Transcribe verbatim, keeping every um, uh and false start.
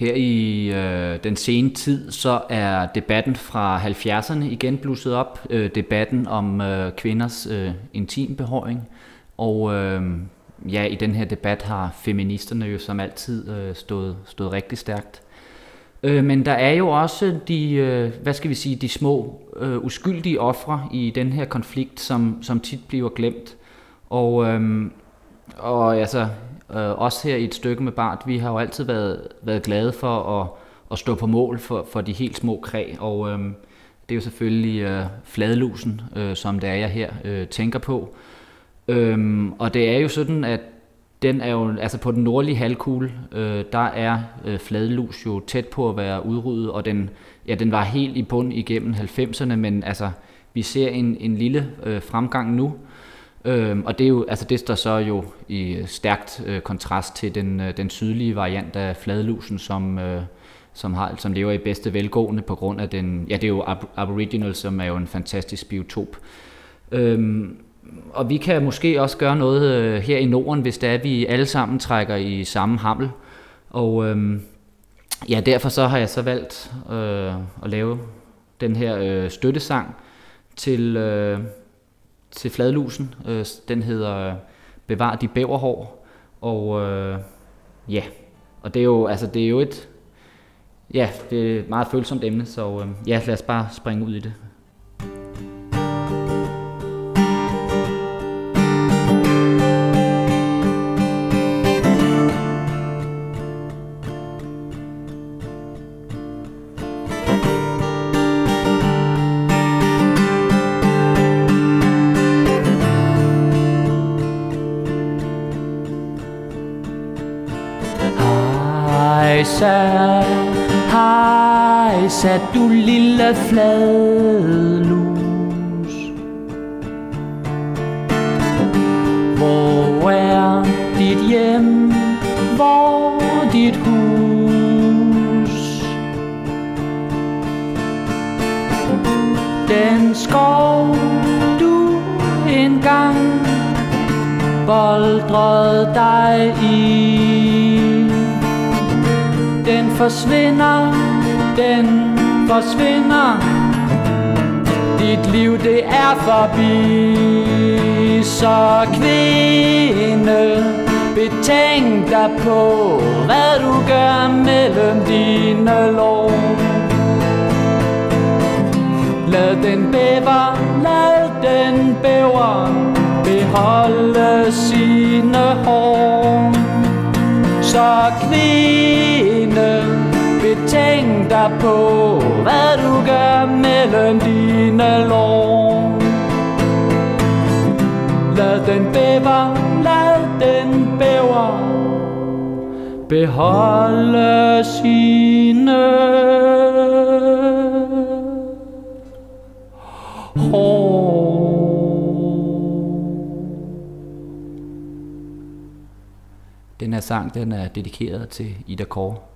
Her i øh, den sene tid, så er debatten fra halvfjerdserne igen blusset op. Øh, debatten om øh, kvinders øh, intimbehåring. Og øh, ja, i den her debat har feministerne jo som altid øh, stået, stået rigtig stærkt. Øh, men der er jo også de, øh, hvad skal vi sige, de små øh, uskyldige ofre i den her konflikt, som, som tit bliver glemt. Og, øh, og altså... Uh, også her i Et Stykke med Bart, vi har jo altid været, været glade for at, at stå på mål for, for de helt små kræg, og uh, det er jo selvfølgelig uh, fladlusen, uh, som det er, jeg her uh, tænker på. Uh, og det er jo sådan, at den er jo, altså på den nordlige halvkugle, uh, der er uh, fladlus jo tæt på at være udryddet, og den, ja, den var helt i bund igennem halvfemserne, men altså, vi ser en, en lille uh, fremgang nu. Øhm, og det er jo, altså det står så jo i stærkt øh, kontrast til den, øh, den sydlige variant af fladlusen, som, øh, som, har, som lever i bedste velgående på grund af den, ja det er jo ab aboriginal, som er jo en fantastisk biotop. Øhm, og vi kan måske også gøre noget øh, her i Norden, hvis det er, vi alle sammen trækker i samme hammel. Og øh, ja, derfor så har jeg så valgt øh, at lave den her øh, støttesang til... Øh, til fladlusen. Den hedder Bevar de Bæverhår, og øh, ja, og det er jo altså det er jo et ja, det er et meget følsomt emne, så øh, ja, lad os bare springe ud i det. Hejsa, du lille fladlus, hvor er dit hjem, hvor er dit hus? Den skov, du engang boldrede dig i, den forsvinder, den forsvinder. Dit liv, det er forbi. Så kvinde, betænk dig på, hvad du gør mellem dine lår. Lad den bæver, lad den bæver beholde sine hår. Så kvinde, betænk dig på, hvad du gør mellem dine lår. Lad den bæver, lad den bæver beholde sine hår. Den her sang, den er dedikeret til Ida Kåre.